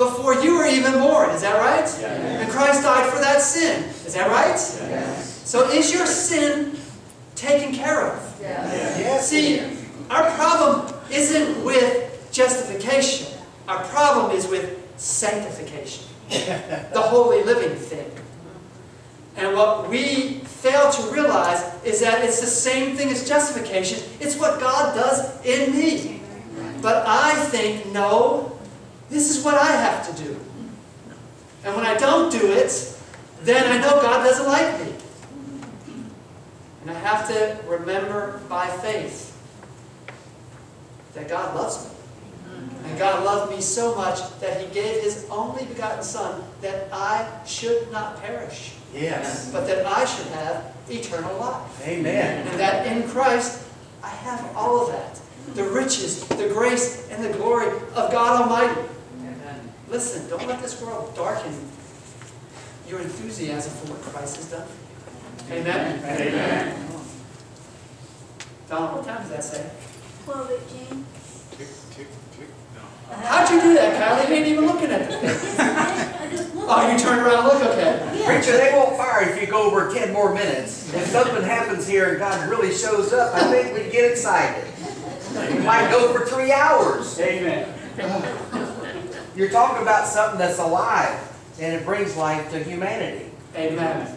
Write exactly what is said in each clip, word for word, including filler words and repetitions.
before you were even born. Is that right? Yes. And Christ died for that sin. Is that right? Yes. So is your sin taken care of? Yes. Yes. See, our problem isn't with justification. Our problem is with sanctification. The holy living thing. And what we fail to realize is that it's the same thing as justification. It's what God does in me. But I think, no, this is what I have to do. And when I don't do it, then I know God doesn't like me. And I have to remember by faith that God loves me. And God loved me so much that He gave His only begotten Son that I should not perish. Yes. But that I should have eternal life. Amen. And that in Christ I have all of that. The riches, the grace, and the glory of God Almighty. Amen. Listen, don't let this world darken your enthusiasm for what Christ has done for you. Amen? Amen. Amen. Donald, what time does that say? twelve eighteen. Tick, tick, tick. No. How'd you do that, Kyle? You ain't even looking at the Oh, you turn around and look, okay. Yeah. Preacher, they won't fire if you go over ten more minutes. If something happens here and God really shows up, I think we'd get excited. You might go for three hours. Amen. You're talking about something that's alive, and it brings life to humanity. Amen.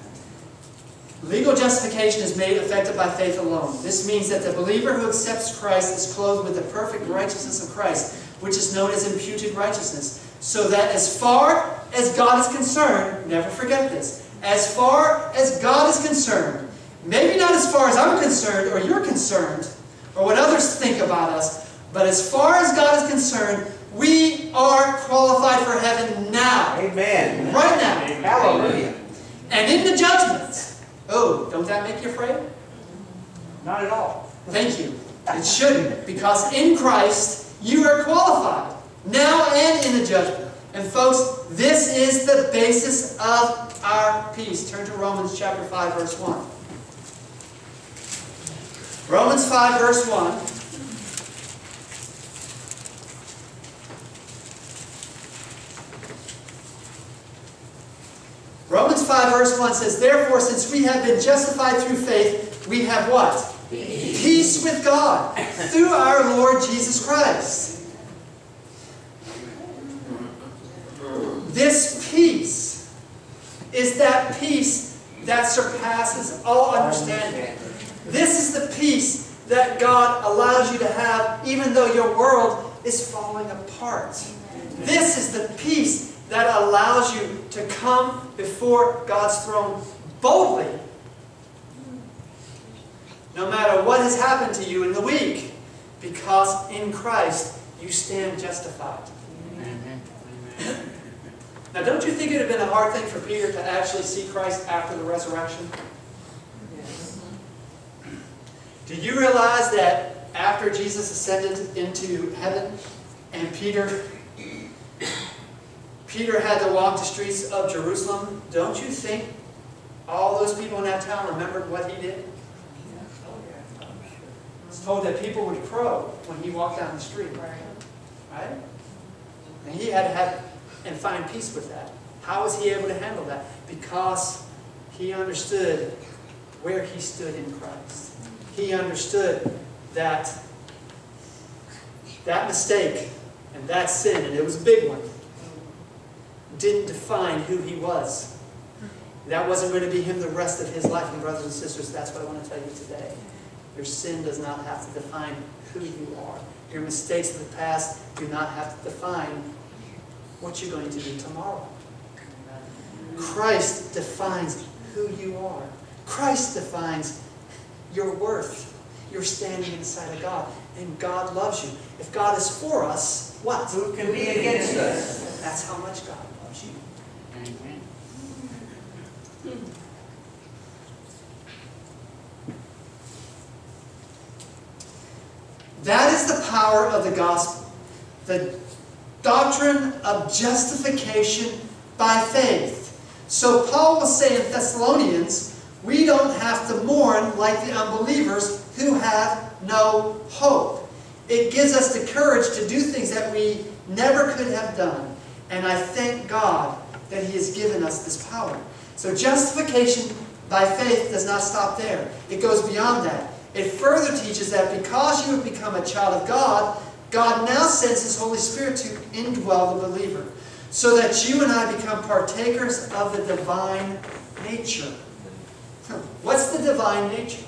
Legal justification is made effective by faith alone. This means that the believer who accepts Christ is clothed with the perfect righteousness of Christ, which is known as imputed righteousness. So that as far as God is concerned, never forget this, as far as God is concerned, maybe not as far as I'm concerned or you're concerned or what others think about us, but as far as God is concerned, we are qualified for heaven now. Amen. Right now. Hallelujah. And in the judgment, oh, don't that make you afraid? Not at all. Thank you. It shouldn't, because in Christ you are qualified. Now and in the judgment. And folks, this is the basis of our peace. Turn to Romans chapter five, verse one. Romans five, verse one. Romans five, verse one says, therefore, since we have been justified through faith, we have what? Peace, Peace with God through our Lord Jesus Christ. This peace is that peace that surpasses all understanding. This is the peace that God allows you to have even though your world is falling apart. This is the peace that allows you to come before God's throne boldly. No matter what has happened to you in the week, because in Christ you stand justified. Now, don't you think it would have been a hard thing for Peter to actually see Christ after the resurrection? Yes. Do you realize that after Jesus ascended into heaven and Peter, Peter had to walk the streets of Jerusalem, don't you think all those people in that town remembered what he did? I was told that people would crow when he walked down the street. Right? Right? And he had to have... and find peace with that. How was he able to handle that? Because he understood where he stood in Christ. He understood that that mistake and that sin, and it was a big one, didn't define who he was. That wasn't going to be him the rest of his life. And brothers and sisters, that's what I want to tell you today. Your sin does not have to define who you are. Your mistakes of the past do not have to define what you're going to do tomorrow. Christ defines who you are. Christ defines your worth. You're standing inside of God. And God loves you. If God is for us, what? Who can be against us? That's how much God loves you. Amen. That is the power of the gospel. The doctrine of justification by faith. So Paul will say in Thessalonians, we don't have to mourn like the unbelievers who have no hope. It gives us the courage to do things that we never could have done. And I thank God that He has given us this power. So justification by faith does not stop there. It goes beyond that. It further teaches that because you have become a child of God, God now sends His Holy Spirit to indwell the believer, so that you and I become partakers of the divine nature. What's the divine nature?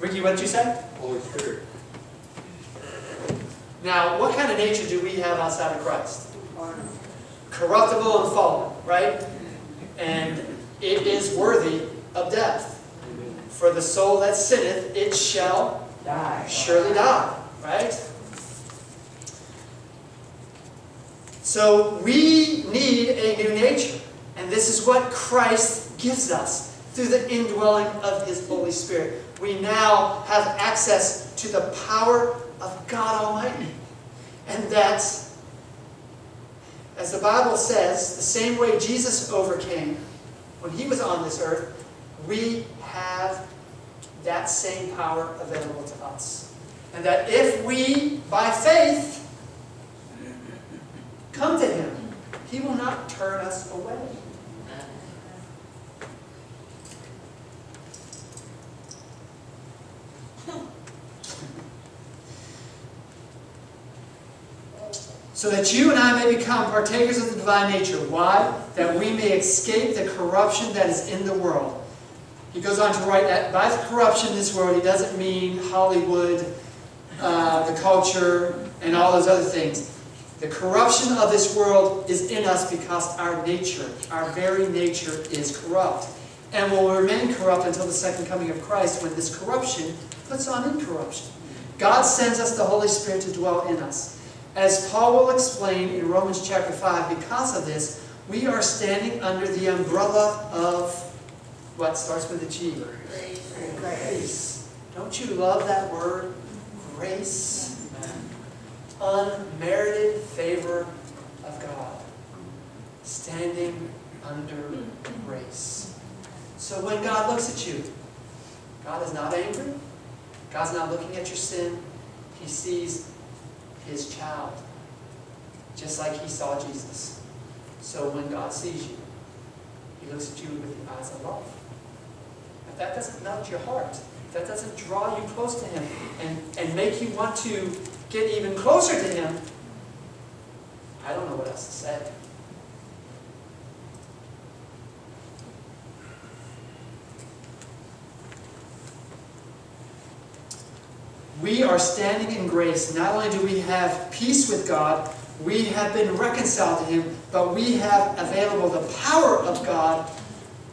Ricky, what did you say? Holy Spirit. Now, what kind of nature do we have outside of Christ? Corruptible and fallen, right? And it is worthy of death. For the soul that sinneth, it shall die. Surely die, right? So we need a new nature. And this is what Christ gives us through the indwelling of His Holy Spirit. We now have access to the power of God Almighty. And that's, as the Bible says, the same way Jesus overcame when He was on this earth, we have that same power available to us. And that if we, by faith, come to Him, He will not turn us away. So that you and I may become partakers of the divine nature. Why? That we may escape the corruption that is in the world. He goes on to write that by the corruption in this world, he doesn't mean Hollywood, uh, the culture, and all those other things. The corruption of this world is in us because our nature, our very nature, is corrupt. And will remain corrupt until the second coming of Christ, when this corruption puts on incorruption. God sends us the Holy Spirit to dwell in us. As Paul will explain in Romans chapter five, because of this, we are standing under the umbrella of what starts with a G? Grace. Grace. Don't you love that word? Grace. Amen. Unmerited favor of God. Standing under grace. So when God looks at you, God is not angry. God's not looking at your sin. He sees His child, just like He saw Jesus. So when God sees you, He looks at you with the eyes of love. If that doesn't melt your heart, if that doesn't draw you close to Him and, and make you want to get even closer to Him, I don't know what else to say. We are standing in grace. Not only do we have peace with God, we have been reconciled to Him, but we have available the power of God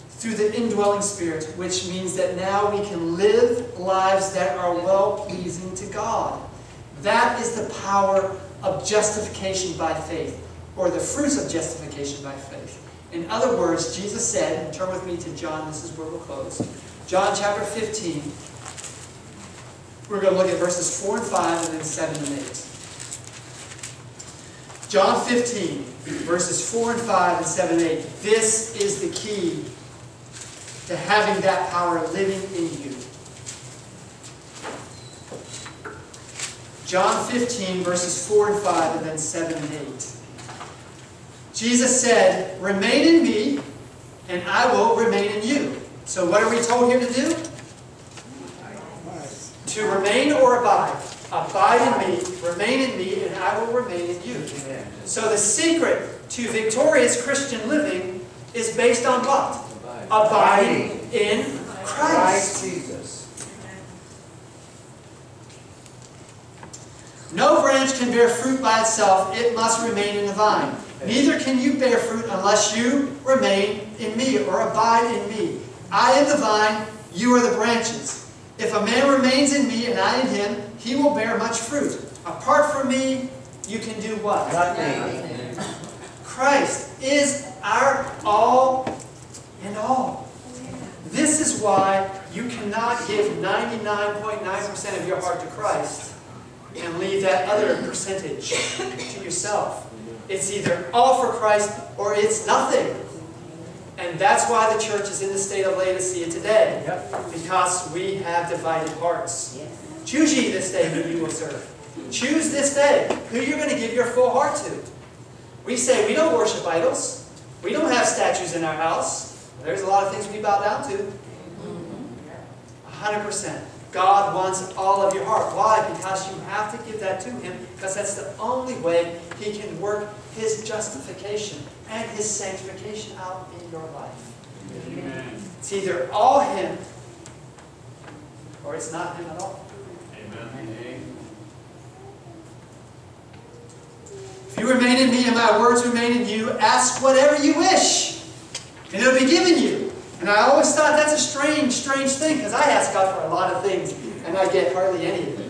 through the indwelling Spirit, which means that now we can live lives that are well-pleasing to God. That is the power of justification by faith, or the fruits of justification by faith. In other words, Jesus said, and turn with me to John, this is where we'll close, John chapter fifteen, we're going to look at verses four and five and then seven and eight. John fifteen, verses four and five and seven and eight. This is the key to having that power living in you. John fifteen, verses four and five and then seven and eight. Jesus said, "Remain in me, and I will remain in you." So what are we told here to do? To remain or abide. Abide in me, remain in me, and I will remain in you. Amen. So the secret to victorious Christian living is based on what? Abide. Abiding in Christ. Christ Jesus. No branch can bear fruit by itself. It must remain in the vine. Neither can you bear fruit unless you remain in me or abide in me. I am the vine, you are the branches. If a man remains in me and I in him, he will bear much fruit. Apart from me, you can do what? Nothing. Christ is our all in all. This is why you cannot give ninety-nine point nine percent of your heart to Christ and leave that other percentage to yourself. It's either all for Christ or it's nothing. And that's why the church is in the state of Laodicea today. Yep. Because we have divided hearts. Yes. Choose ye this day whom you will serve. Choose this day who you're going to give your full heart to. We say we don't worship idols. We don't have statues in our house. There's a lot of things we bow down to. one hundred percent. God wants all of your heart. Why? Because you have to give that to Him, because that's the only way He can work His justification and His sanctification out in your life. Amen. It's either all Him or it's not Him at all. Amen. If you remain in me and my words remain in you, ask whatever you wish, and it'll be given you. And I always thought that's a strange, strange thing, because I ask God for a lot of things, and I get hardly any of them.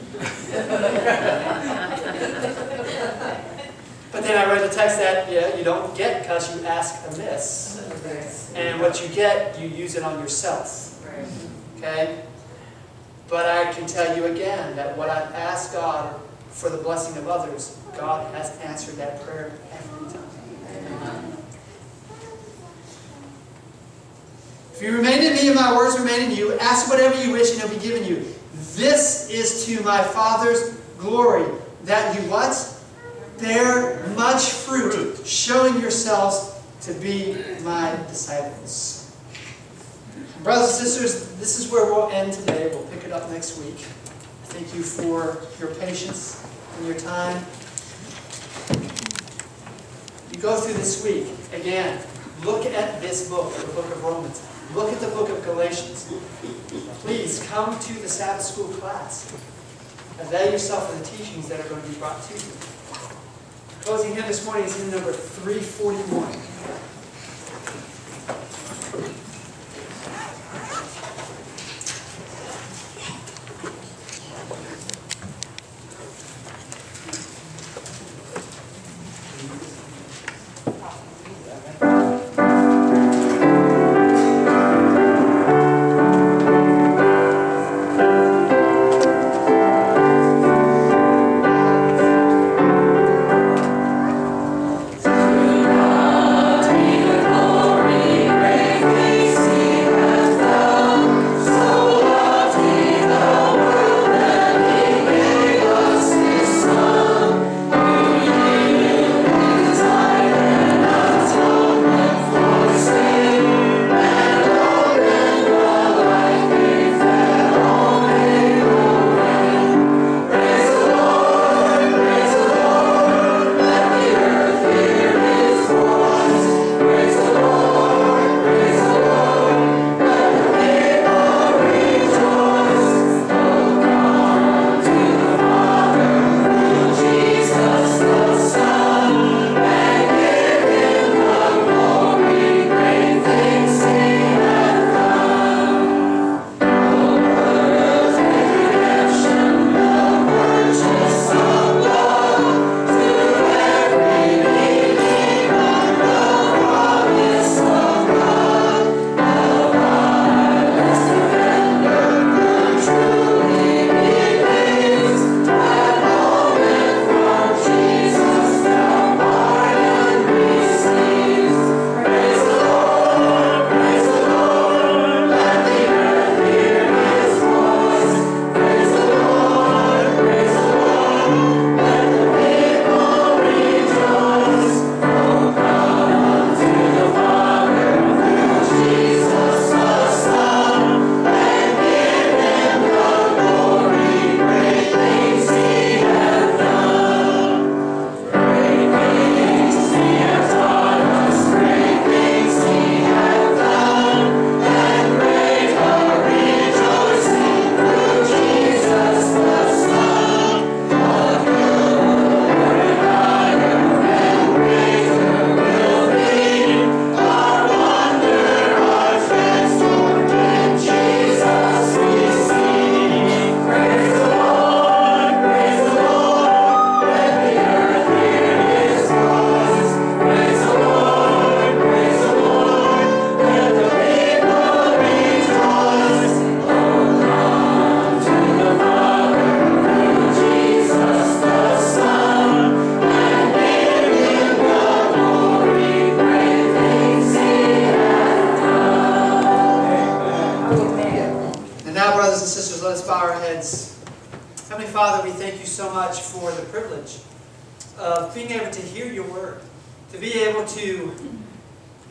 But then I read the text that yeah, you don't get because you ask amiss. And what you get, you use it on yourself. Okay? But I can tell you again that what I've asked God for the blessing of others, God has answered that prayer every time. Amen. If you remain in me and my words remain in you, ask whatever you wish and it will be given you. This is to my Father's glory, that you what? Bear much fruit, showing yourselves to be my disciples. Brothers and sisters, this is where we'll end today. We'll pick it up next week. Thank you for your patience and your time. You go through this week, again, look at this book, the book of Romans. Look at the book of Galatians. Please come to the Sabbath school class. Avail yourself of the teachings that are going to be brought to you. Closing hymn this morning is in number three forty-one. Amen. privilege of being able to hear your word, to be able to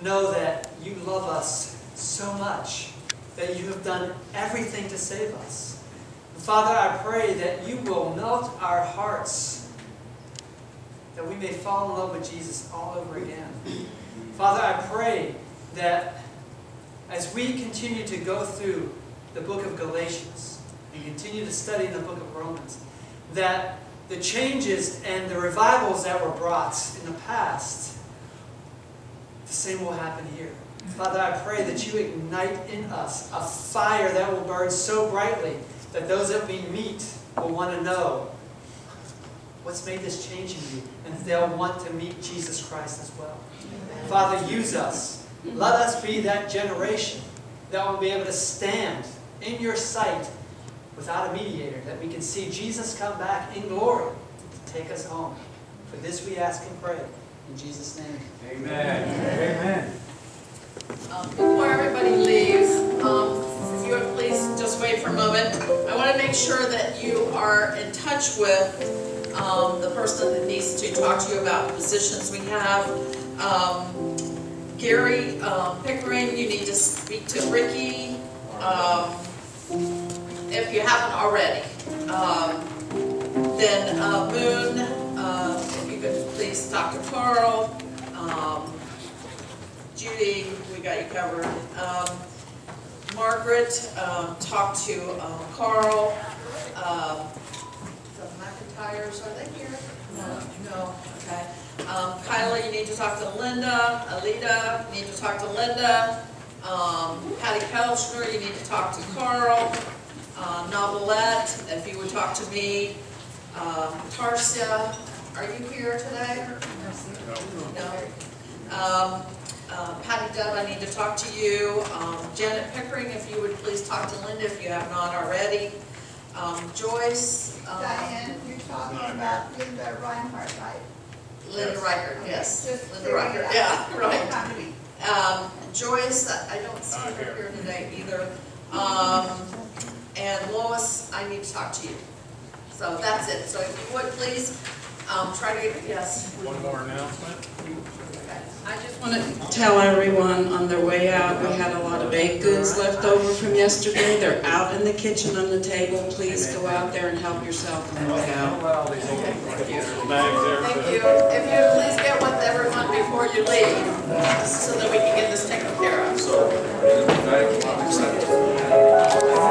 know that you love us so much, that you have done everything to save us. Father, I pray that you will melt our hearts, that we may fall in love with Jesus all over again. Father, I pray that as we continue to go through the book of Galatians and continue to study the book of Romans, that the changes and the revivals that were brought in the past, the same will happen here. Father, I pray that you ignite in us a fire that will burn so brightly that those that we meet will want to know what's made this change in you, and they'll want to meet Jesus Christ as well. Amen. Father, use us. Let us be that generation that will be able to stand in your sight without a mediator, that we can see Jesus come back in glory to take us home. For this we ask and pray in Jesus' name. Amen. Amen. Amen. Um, before everybody leaves, um, if you would please just wait for a moment. I want to make sure that you are in touch with um, the person that needs to talk to you about positions we have. Um, Gary um, Pickering, you need to speak to Ricky um, if you haven't already. Um, then uh, Boone, uh, if you could please talk to Doctor Carl. Um, Judy, we got you covered. Um, Margaret, um, talk to um, Carl. Um, the McIntyres, are they here? No. No. Okay. Um, Kyla, you need to talk to Linda. Alita, you need to talk to Linda. Um, Patty Kelschner, you need to talk to Carl. Uh, Novelette, if you would talk to me. Um, Tarsia, are you here today? No. No. Um, Uh, Patty Dub, I need to talk to you. Um, Janet Pickering, if you would please talk to Linda if you have not already. Um, Joyce. Um, Diane, you're talking about Linda Reinhardt, right? Linda Riker, yes. yes. Linda Riker, yeah, right. Um, Joyce, I don't see her here. here today either. Um, and Lois, I need to talk to you. So that's it. So if you would please um, try to get, yes. One more announcement. I just want to tell everyone on their way out, we had a lot of baked goods left over from yesterday. They're out in the kitchen on the table. Please go out there and help yourself on the way out. Okay, thank you. Thank you. If you please get with everyone before you leave, so that we can get this taken care of.